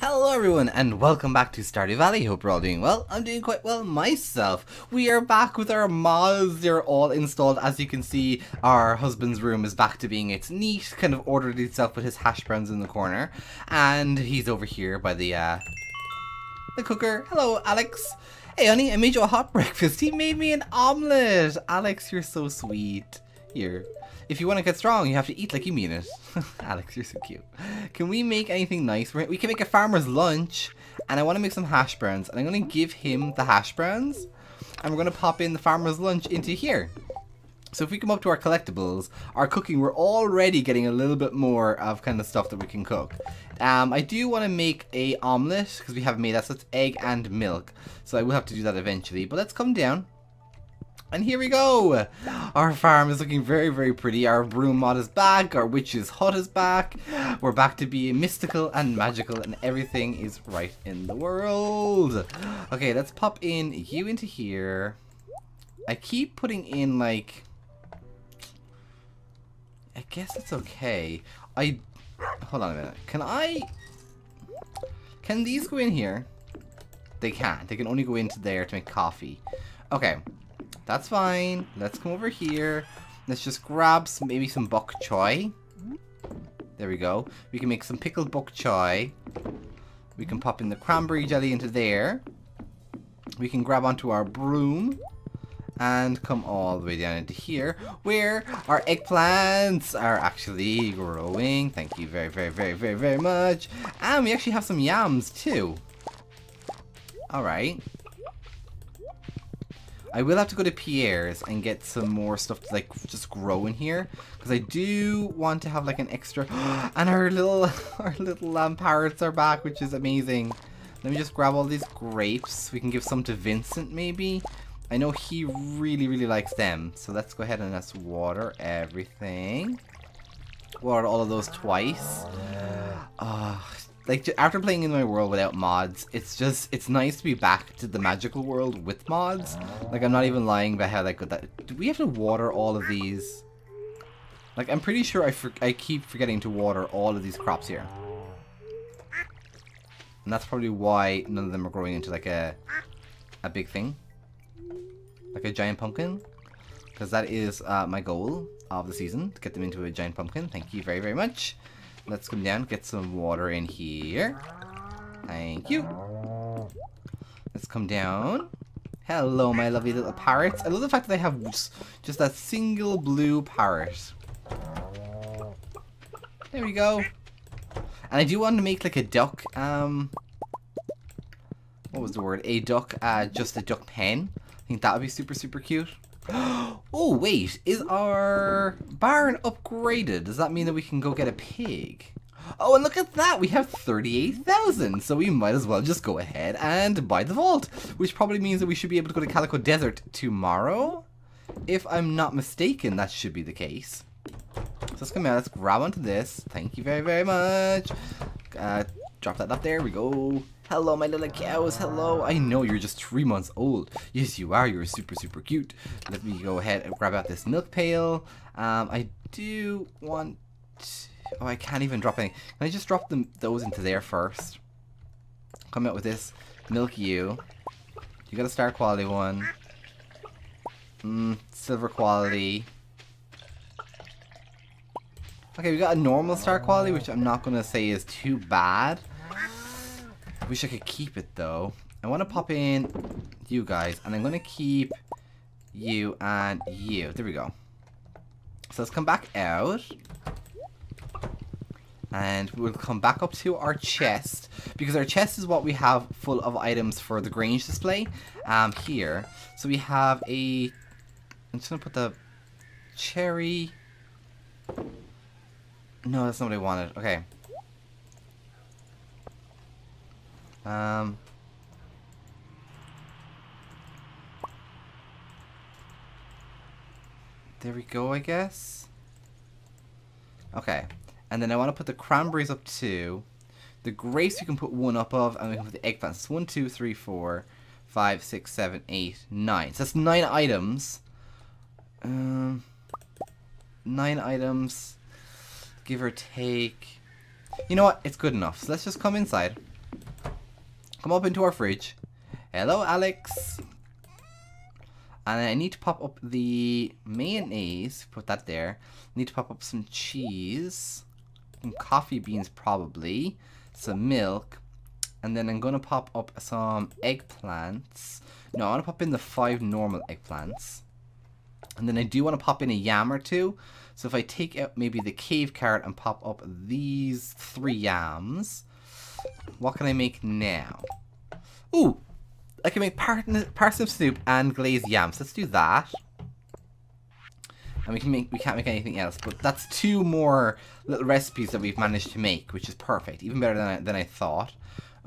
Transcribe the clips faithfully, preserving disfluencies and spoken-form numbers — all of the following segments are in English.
Hello everyone and welcome back to Stardew Valley. Hope you're all doing well. I'm doing quite well myself. We are back with our mods. They're all installed. As you can see, our husband's room is back to being its neat, kind of ordered itself with his hash browns in the corner. And he's over here by the, uh, the cooker. Hello, Alex. Hey honey, I made you a hot breakfast. He made me an omelette. Alex, you're so sweet. Here. If you want to get strong, you have to eat like you mean it. Alex, you're so cute. Can we make anything nice? We're, we can make a farmer's lunch. And I want to make some hash browns. And I'm going to give him the hash browns. And we're going to pop in the farmer's lunch into here. So if we come up to our collectibles, our cooking, we're already getting a little bit more of kind of stuff that we can cook. Um, I do want to make a omelette because we haven't made that. So it's egg and milk. So I will have to do that eventually. But let's come down. And here we go! Our farm is looking very, very pretty. Our broom mod is back. Our witch's hut is back. We're back to being mystical and magical and everything is right in the world. Okay, let's pop in you into here. I keep putting in, like... I guess it's okay. I... Hold on a minute. Can I... Can these go in here? They can't. They can only go into there to make coffee. Okay. That's fine. Let's come over here. Let's just grab some, maybe some bok choy. There we go. We can make some pickled bok choy. We can pop in the cranberry jelly into there. We can grab onto our broom. And come all the way down into here, where our eggplants are actually growing. Thank you very, very, very, very, very much. And we actually have some yams too. Alright. I will have to go to Pierre's and get some more stuff to, like, just grow in here. Because I do want to have, like, an extra... And our little our little um, parrots are back, which is amazing. Let me just grab all these grapes. We can give some to Vincent, maybe. I know he really, really likes them. So let's go ahead and let's water everything. Water all of those twice. Oh, like, after playing in my world without mods, it's just, it's nice to be back to the magical world with mods. Like, I'm not even lying about how that got that. Do we have to water all of these? Like, I'm pretty sure I, for I keep forgetting to water all of these crops here. And that's probably why none of them are growing into, like, a, a big thing. Like a giant pumpkin. Because that is uh, my goal of the season, to get them into a giant pumpkin. Thank you very, very much. Let's come down, get some water in here. Thank you. Let's come down. Hello, my lovely little parrots. I love the fact that I have just that single blue parrot. There we go. And I do want to make, like, a duck, um... What was the word? A duck, uh, just a duck pen. I think that would be super, super cute. Oh, wait, is our barn upgraded? Does that mean that we can go get a pig? Oh, and look at that, we have thirty-eight thousand, so we might as well just go ahead and buy the vault, which probably means that we should be able to go to Calico Desert tomorrow. If I'm not mistaken, that should be the case. So let's come out, let's grab onto this. Thank you very, very much. Uh, drop that up, there we go. Hello, my little cows, hello. I know you're just three months old. Yes, you are, you're super, super cute. Let me go ahead and grab out this milk pail. Um, I do want... Oh, I can't even drop any. Can I just drop them those into there first? Come out with this. Milk you. You got a star quality one. Mm, silver quality. Okay, we got a normal star quality, which I'm not gonna say is too bad. Wish I could keep it though. I want to pop in you guys and I'm going to keep you and you. There we go. So let's come back out and we'll come back up to our chest because our chest is what we have full of items for the Grange display um, here. So we have a, I'm just going to put the cherry. No, that's not what I wanted. Okay. Um, there we go, I guess. Okay, and then I want to put the cranberries up two. The grapes we can put one up of, and we can put the eggplants. It's one, two, three, four, five, six, seven, eight, nine. So that's nine items. Um, nine items, give or take. You know what? It's good enough. So let's just come inside. come up into our fridge. Hello, Alex. And I need to pop up the mayonnaise. Put that there. Need to pop up some cheese. Some coffee beans, probably. Some milk. And then I'm going to pop up some eggplants. No, I want to pop in the five normal eggplants. And then I do want to pop in a yam or two. So if I take out maybe the cave carrot and pop up these three yams. What can I make now? Ooh! I can make parsnip soup and glazed yams. Let's do that. And we can make we can't make anything else, but that's two more little recipes that we've managed to make, which is perfect, even better than I, than I thought.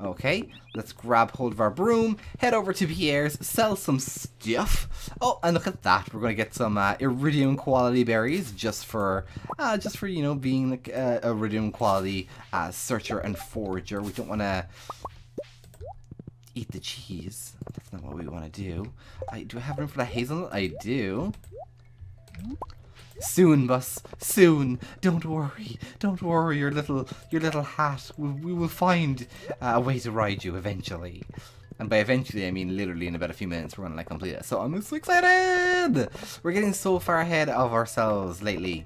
Okay, let's grab hold of our broom, head over to Pierre's, sell some stuff. Oh, and look at that! We're gonna get some uh, iridium quality berries just for, uh, just for you know being like uh, iridium quality uh, searcher and forager. We don't want to. Eat the cheese. That's not what we want to do. I, do I have room for the hazelnut? I do. Soon, bus. Soon. Don't worry. Don't worry, your little your little hat. We, we will find uh, a way to ride you eventually. And by eventually, I mean literally in about a few minutes we're going to like complete it. So I'm so excited! We're getting so far ahead of ourselves lately.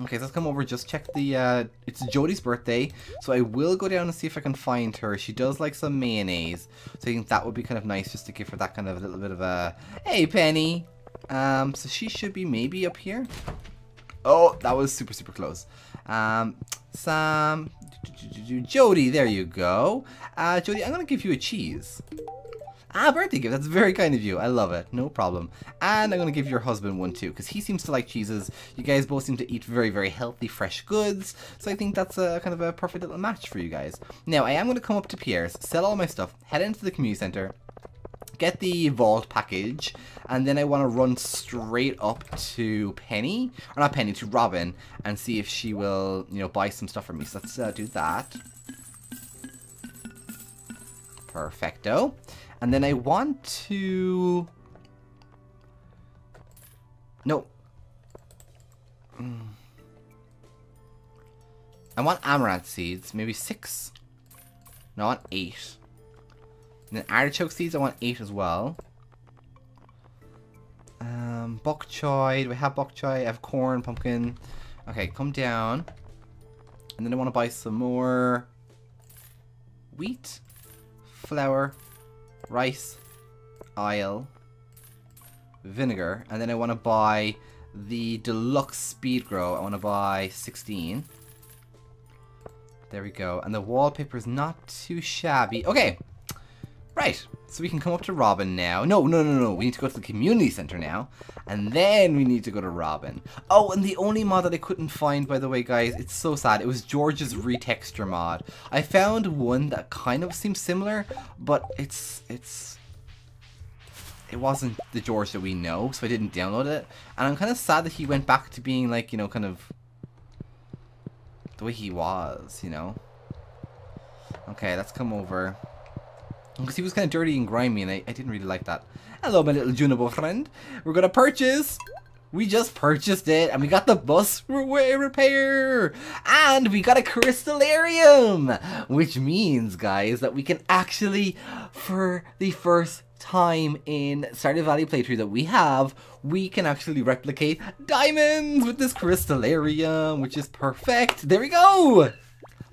Okay, so let's come over, just check the, uh, it's Jody's birthday, so I will go down and see if I can find her. She does like some mayonnaise, so I think that would be kind of nice just to give her that kind of a little bit of a, hey Penny! Um, so she should be maybe up here? Oh, that was super, super close. Um, Sam, Jody, there you go. Uh, Jody, I'm gonna give you a cheese. Ah, birthday gift. That's very kind of you. I love it. No problem. And I'm going to give your husband one too, because he seems to like cheeses. You guys both seem to eat very, very healthy, fresh goods. So I think that's a kind of a perfect little match for you guys. Now, I am going to come up to Pierre's, sell all my stuff, head into the community center, get the vault package, and then I want to run straight up to Penny, or not Penny, to Robin, and see if she will, you know, buy some stuff for me. So let's uh, do that. Perfecto. And then I want to... No. Mm. I want amaranth seeds. Maybe six. No, I want eight. And then artichoke seeds, I want eight as well. Um, bok choy. Do I have bok choy? I have corn, pumpkin. Okay, come down. And then I want to buy some more... wheat. Flour. Rice, oil, vinegar, and then I want to buy the deluxe speed grow. I want to buy sixteen. There we go. And the wallpaper is not too shabby. Okay, right. So we can come up to Robin now. No, no, no, no. We need to go to the community center now, and then we need to go to Robin. Oh, and the only mod that I couldn't find, by the way, guys, it's so sad. It was George's retexture mod. I found one that kind of seems similar, but it's it's it wasn't the George that we know, so I didn't download it. And I'm kind of sad that he went back to being like, you know, kind of the way he was, you know. Okay, let's come over. Because he was kind of dirty and grimy, and I, I didn't really like that. Hello, my little Junimo friend. We're going to purchase. We just purchased it, and we got the bus repair. And we got a Crystallarium. Which means, guys, that we can actually, for the first time in Stardew Valley playthrough that we have, we can actually replicate diamonds with this Crystallarium, which is perfect. There we go.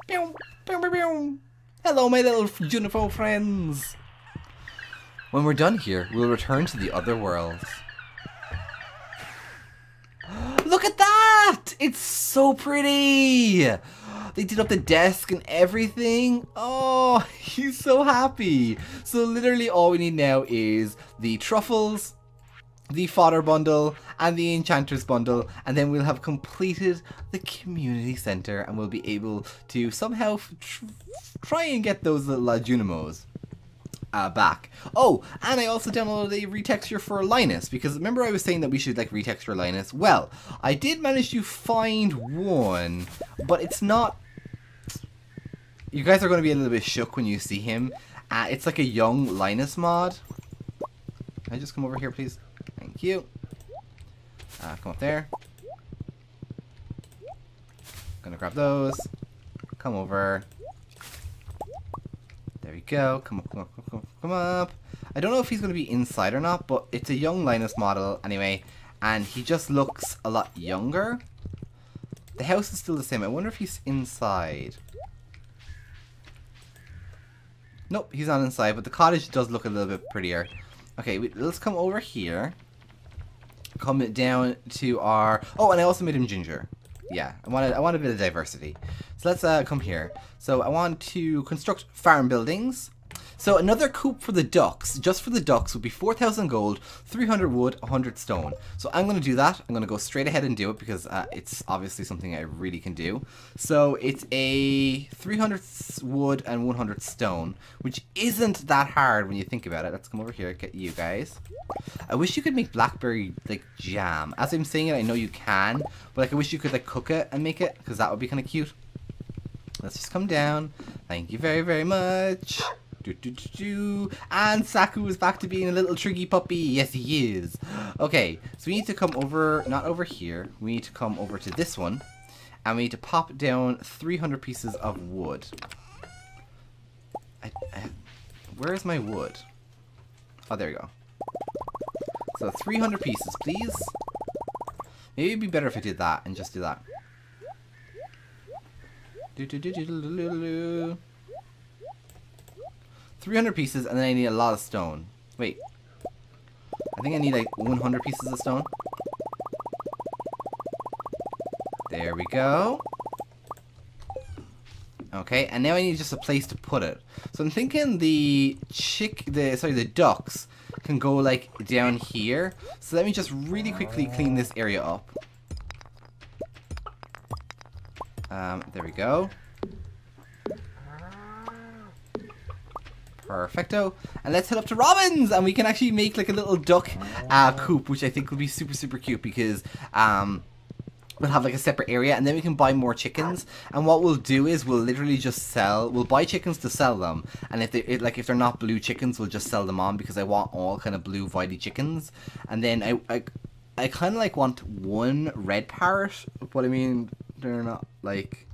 Pew, pew, pew, pew. Hello, my little Junimo friends! When we're done here, we'll return to the other world. Look at that! It's so pretty! They did up the desk and everything. Oh, he's so happy. So literally all we need now is the truffles, the fodder bundle, and the enchanter's bundle, and then we'll have completed the community center, and we'll be able to somehow tr try and get those little uh, Junimos uh, back. Oh, and I also downloaded a retexture for Linus, because remember I was saying that we should like retexture Linus? Well, I did manage to find one, but it's not... You guys are going to be a little bit shook when you see him. Uh, it's like a young Linus mod. Can I just come over here, please? Thank you. Uh, come up there. Gonna grab those. Come over. There we go. Come up, come up, come up, come up. I don't know if he's going to be inside or not, but it's a young Linus model anyway, and he just looks a lot younger. The house is still the same. I wonder if he's inside. Nope, he's not inside, but the cottage does look a little bit prettier. Okay, we, let's come over here. Come down to our... Oh, and I also made him ginger. Yeah, I wanted, I want a bit of diversity. So let's uh, come here. So I want to construct farm buildings. So another coop for the ducks, just for the ducks, would be four thousand gold, three hundred wood, one hundred stone. So I'm going to do that. I'm going to go straight ahead and do it because uh, it's obviously something I really can do. So it's a three hundred wood and one hundred stone, which isn't that hard when you think about it. Let's come over here, get you guys. I wish you could make blackberry like jam. As I'm saying it, I know you can, but like I wish you could like cook it and make it because that would be kind of cute. Let's just come down. Thank you very, very much. Do, do, do, do. And Saku is back to being a little triggy puppy. Yes, he is. Okay, so we need to come over, not over here. We need to come over to this one. And we need to pop down three hundred pieces of wood. I, I, where is my wood? Oh, there we go. So three hundred pieces, please. Maybe it'd be better if I did that and just do that. Do, do, do, do, do, do, do. three hundred pieces, and then I need a lot of stone. Wait. I think I need like one hundred pieces of stone. There we go. Okay, and now I need just a place to put it. So I'm thinking the chick, the sorry, the ducks can go like down here. So let me just really quickly clean this area up. Um, there we go. Perfecto. And let's head up to Robin's, and we can actually make like a little duck uh, coop, which I think will be super, super cute because um, we'll have like a separate area, and then we can buy more chickens. And what we'll do is we'll literally just sell, we'll buy chickens to sell them. And if they it, like if they're not blue chickens, we'll just sell them on because I want all kind of blue whitey chickens. And then I I, I kind of like want one red parrot, but I mean they're not like.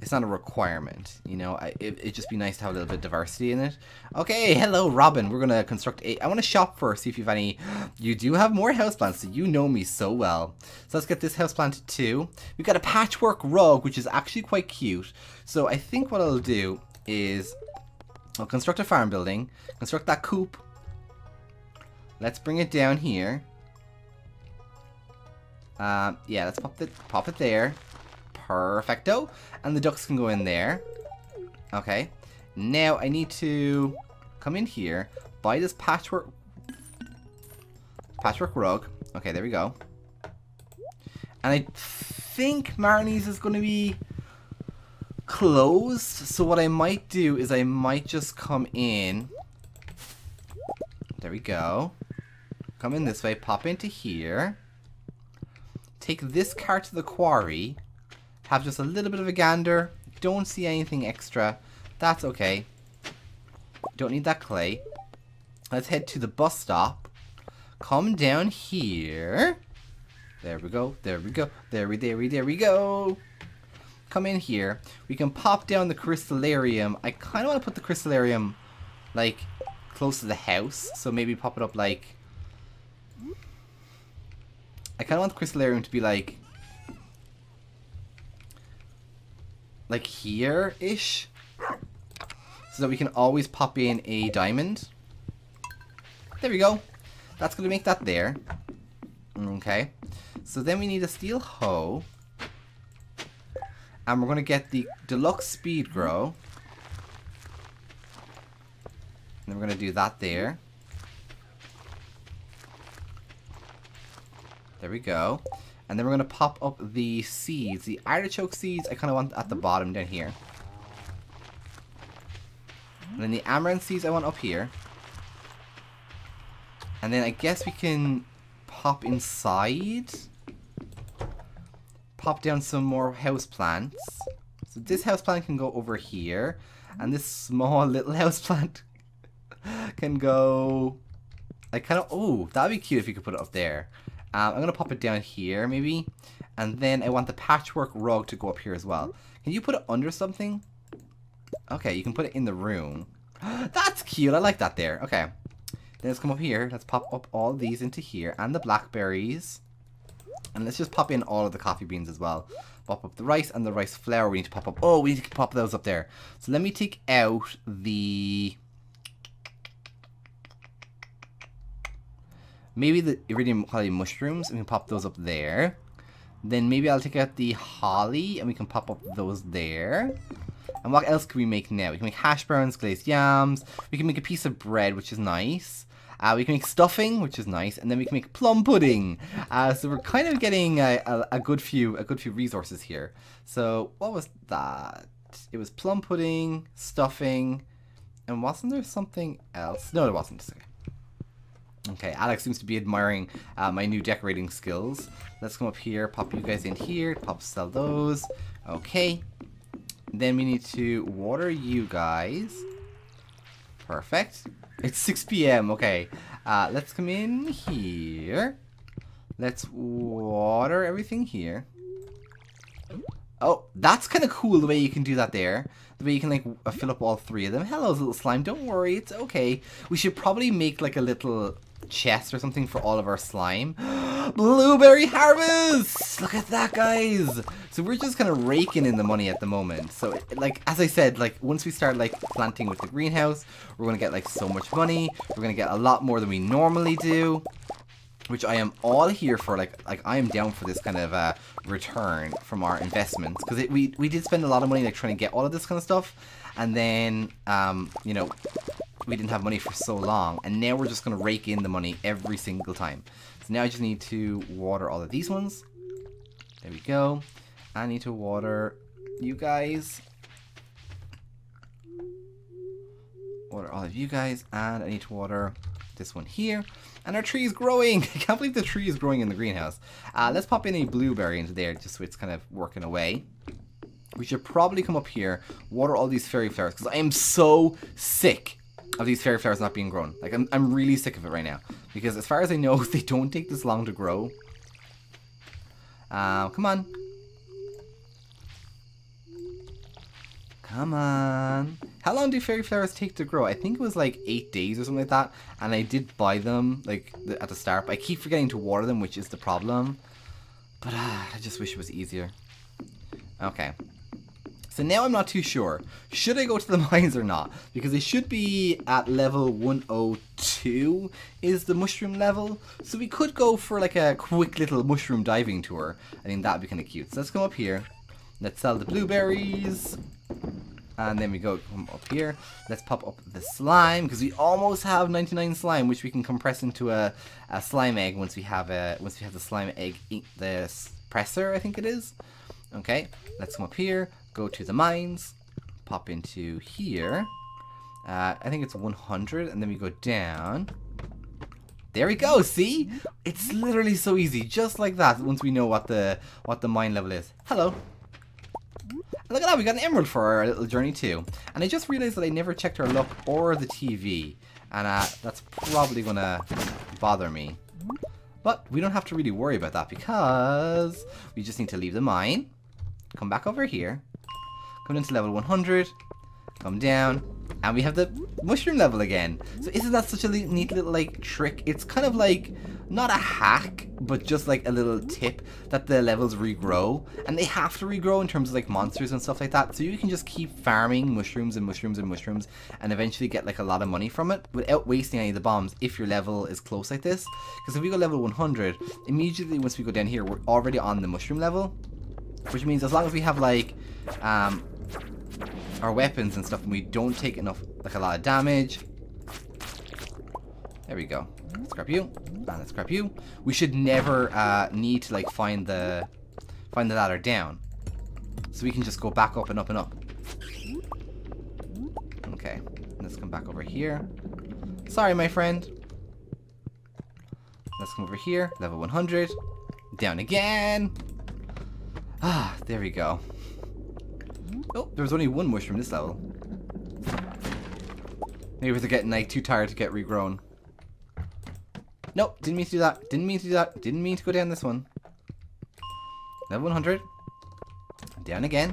It's not a requirement, you know, I, it, it'd just be nice to have a little bit of diversity in it. Okay, hello, Robin. We're going to construct a... I want to shop first, see if you've any... You do have more houseplants, so you know me so well. So let's get this houseplant too. We've got a patchwork rug, which is actually quite cute. So I think what I'll do is I'll construct a farm building, construct that coop. Let's bring it down here. Um, yeah, let's pop, the, pop it there. Perfecto. And the ducks can go in there. Okay. Now I need to come in here, buy this patchwork patchwork rug. Okay, there we go. And I think Marnie's is going to be closed. So what I might do is I might just come in. There we go. Come in this way, pop into here. Take this cart to the quarry. Have just a little bit of a gander. Don't see anything extra. That's okay. Don't need that clay. Let's head to the bus stop. Come down here. There we go. There we go. There we, there we, there we go. Come in here. We can pop down the Crystallarium. I kind of want to put the Crystallarium, like, close to the house. So maybe pop it up, like... I kind of want the Crystallarium to be, like... like here-ish, so that we can always pop in a diamond. There we go. That's going to make that there. Okay. So then we need a steel hoe. And we're going to get the deluxe speed grow. And then we're going to do that there. There we go. And then we're going to pop up the seeds. The artichoke seeds, I kind of want at the bottom down here. And then the amaranth seeds I want up here. And then I guess we can pop inside. Pop down some more houseplants. So this houseplant can go over here. And this small little houseplant can go... I kind of... Oh, that would be cute if you could put it up there. Um, I'm going to pop it down here, maybe. And then I want the patchwork rug to go up here as well. Can you put it under something? Okay, you can put it in the room. That's cute. I like that there. Okay. Then let's come up here. Let's pop up all these into here. And the blackberries. And let's just pop in all of the coffee beans as well. Pop up the rice and the rice flour we need to pop up. Oh, we need to pop those up there. So let me take out the... Maybe the iridium quality mushrooms. And we can pop those up there. Then maybe I'll take out the holly. And we can pop up those there. And what else can we make now? We can make hash browns, glazed yams. We can make a piece of bread, which is nice. Uh, we can make stuffing, which is nice, and then we can make plum pudding. Uh, so we're kind of getting a, a, a good few, a good few resources here. So what was that? It was plum pudding, stuffing, and wasn't there something else? No, there wasn't. Okay, Alex seems to be admiring uh, my new decorating skills. Let's come up here, pop you guys in here, pop sell those. Okay, then we need to water you guys. Perfect. It's six p m Okay, uh, let's come in here. Let's water everything here. Oh, that's kind of cool the way you can do that there. The way you can like fill up all three of them. Hello, little slime. Don't worry, it's okay. We should probably make like a little chest or something for all of our slime. Blueberry harvest! Look at that, guys! So we're just kind of raking in the money at the moment. So, like, as I said, like, once we start, like, planting with the greenhouse, we're going to get, like, so much money. We're going to get a lot more than we normally do, which I am all here for. Like, like I am down for this kind of uh, return from our investments. Because we, we did spend a lot of money, like, trying to get all of this kind of stuff. And then, um, you know... we didn't have money for so long, and now we're just going to rake in the money every single time. So now I just need to water all of these ones. There we go. I need to water you guys. Water all of you guys, and I need to water this one here. And our tree is growing! I can't believe the tree is growing in the greenhouse. Uh, let's pop in a blueberry into there, just so it's kind of working away. We should probably come up here, water all these fairy flowers, because I am so sick of these fairy flowers not being grown. Like, I'm, I'm really sick of it right now. Because as far as I know, they don't take this long to grow. Uh, come on. Come on. How long do fairy flowers take to grow? I think it was like eight days or something like that. And I did buy them, like, at the start. But I keep forgetting to water them, which is the problem. But uh, I just wish it was easier. Okay. So now I'm not too sure. Should I go to the mines or not? Because they should be at level one oh two is the mushroom level. So we could go for like a quick little mushroom diving tour. I think that would be kind of cute. So let's come up here. Let's sell the blueberries. And then we go come up here. Let's pop up the slime. Because we almost have ninety-nine slime, which we can compress into a, a slime egg once we have a once we have the slime egg, the presser I think it is. Okay, let's come up here. Go to the mines, pop into here, uh, I think it's one hundred, and then we go down. There we go, see? It's literally so easy, just like that, once we know what the what the mine level is. Hello. Look at that, we got an emerald for our little journey too. And I just realized that I never checked our luck or the T V, and uh, that's probably gonna bother me. But we don't have to really worry about that, because we just need to leave the mine, come back over here, come into level one hundred, come down, and we have the mushroom level again. So isn't that such a neat little, like, trick? It's kind of like, not a hack, but just like a little tip that the levels regrow. And they have to regrow in terms of, like, monsters and stuff like that. So you can just keep farming mushrooms and mushrooms and mushrooms and eventually get, like, a lot of money from it without wasting any of the bombs if your level is close like this. Because if we go level one hundred, immediately once we go down here, we're already on the mushroom level. Which means as long as we have, like, um, our weapons and stuff, and we don't take enough, like, a lot of damage. There we go. Let's grab you. And let's grab you. We should never uh, need to, like, find the, find the ladder down. So we can just go back up and up and up. Okay. Let's come back over here. Sorry, my friend. Let's come over here. Level one hundred. Down again. Ah, there we go. Oh, there's only one mushroom this level. Maybe they're getting, like, too tired to get regrown. Nope, didn't mean to do that. Didn't mean to do that. Didn't mean to go down this one. Level one hundred. Down again.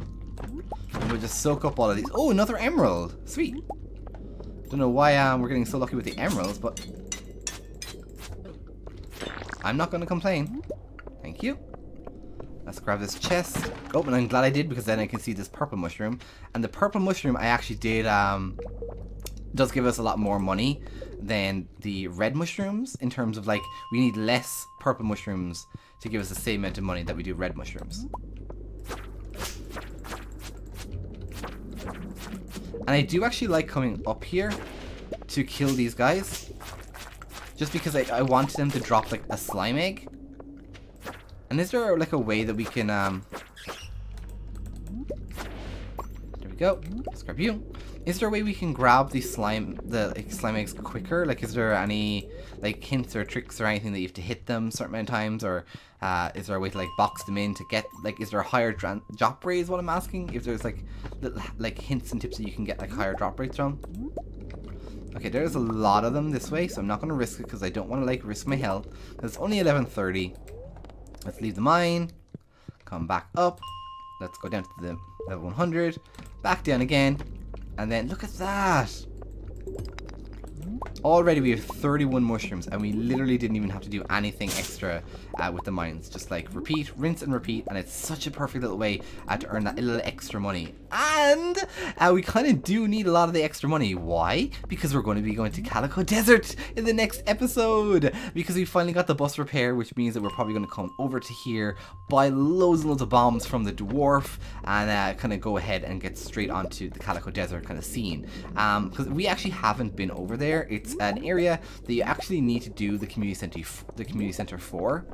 And we'll just soak up all of these. Oh, another emerald. Sweet. Don't know why um, we're getting so lucky with the emeralds, but I'm not going to complain. Thank you. Let's grab this chest. Oh, and I'm glad I did, because then I can see this purple mushroom. And the purple mushroom I actually did um, does give us a lot more money than the red mushrooms, in terms of like we need less purple mushrooms to give us the same amount of money that we do red mushrooms. And I do actually like coming up here to kill these guys, just because I, I want them to drop like a slime egg. And is there like a way that we can um there we go, let's grab you. Is there a way we can grab the slime, the like, slime eggs quicker? Like, is there any like hints or tricks or anything that you have to hit them certain amount of times, or uh, is there a way to like box them in to get like? Is there a higher drop rate? Is what I'm asking. If there's like little like hints and tips that you can get like higher drop rates from. Okay, there's a lot of them this way, so I'm not going to risk it because I don't want to like risk my health. It's only eleven thirty. Let's leave the mine. Come back up. Let's go down to the level one hundred. Back down again. And then, look at that! Already we have thirty-one mushrooms, and we literally didn't even have to do anything extra uh, with the mines. Just like repeat, rinse and repeat, and it's such a perfect little way uh, to earn that little extra money. And uh, we kind of do need a lot of the extra money. Why? Because we're going to be going to Calico Desert in the next episode, because we finally got the bus repair, which means that we're probably going to come over to here, buy loads and loads of bombs from the dwarf, and uh, kind of go ahead and get straight onto the Calico Desert kind of scene, because um, we actually haven't been over there. It's an area that you actually need to do the community center, the community center for,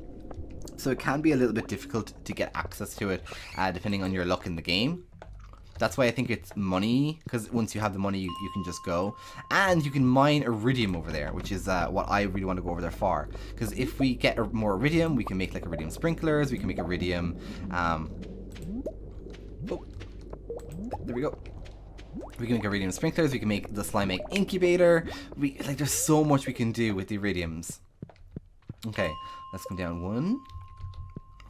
so it can be a little bit difficult to get access to it, uh, depending on your luck in the game. That's why I think it's money, because once you have the money, you, you can just go, and you can mine iridium over there, which is uh, what I really want to go over there for. Because if we get more iridium, we can make like iridium sprinklers, we can make iridium. Um, oh, there we go. We can make iridium sprinklers, we can make the slime egg incubator. We like there's so much we can do with the iridiums. Okay, let's come down one.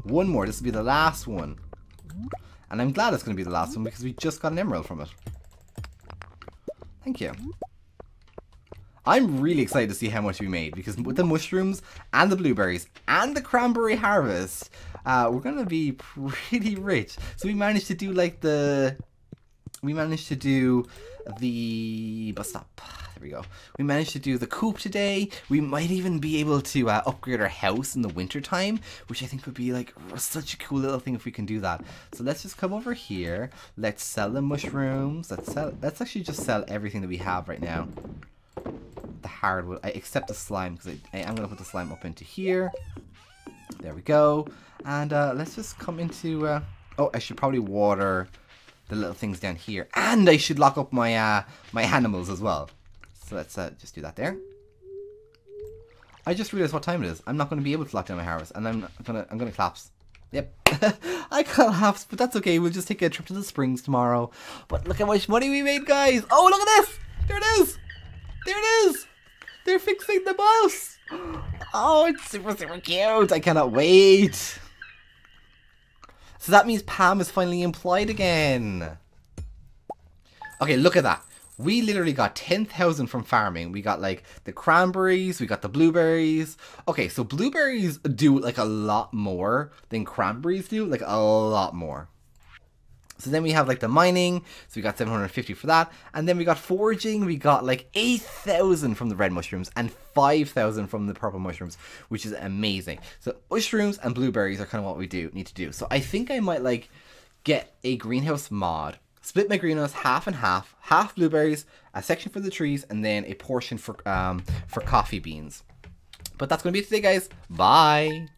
One more. This will be the last one. And I'm glad it's gonna be the last one, because we just got an emerald from it. Thank you. I'm really excited to see how much we made, because with the mushrooms and the blueberries and the cranberry harvest, uh, we're gonna be pretty rich. So we managed to do like the We managed to do the bus stop. There we go. We managed to do the coop today. We might even be able to uh, upgrade our house in the winter time, which I think would be like such a cool little thing if we can do that. So let's just come over here. Let's sell the mushrooms. Let's sell. Let's actually just sell everything that we have right now. The hardwood, except the slime, because I, I am gonna put the slime up into here. There we go. And uh, let's just come into. Uh, oh, I should probably water the little things down here, and I should lock up my uh, my animals as well. So let's uh, just do that there. I just realized what time it is. I'm not going to be able to lock down my harvest, and I'm gonna I'm gonna collapse. Yep, I collapsed, but that's okay. We'll just take a trip to the springs tomorrow. But look how much money we made, guys! Oh, look at this! There it is! There it is! They're fixing the mouse. Oh, it's super super cute! I cannot wait. So that means Pam is finally employed again. Okay, look at that. We literally got ten thousand from farming. We got like the cranberries, we got the blueberries. Okay, so blueberries do like a lot more than cranberries do, like a lot more. So then we have like the mining, so we got seven hundred fifty for that, and then we got foraging, we got like eight thousand from the red mushrooms and five thousand from the purple mushrooms, which is amazing. So mushrooms and blueberries are kind of what we do need to do. So I think I might like get a greenhouse mod, split my greenhouse half and half, half blueberries, a section for the trees, and then a portion for um, for coffee beans. But that's going to be it today, guys. Bye!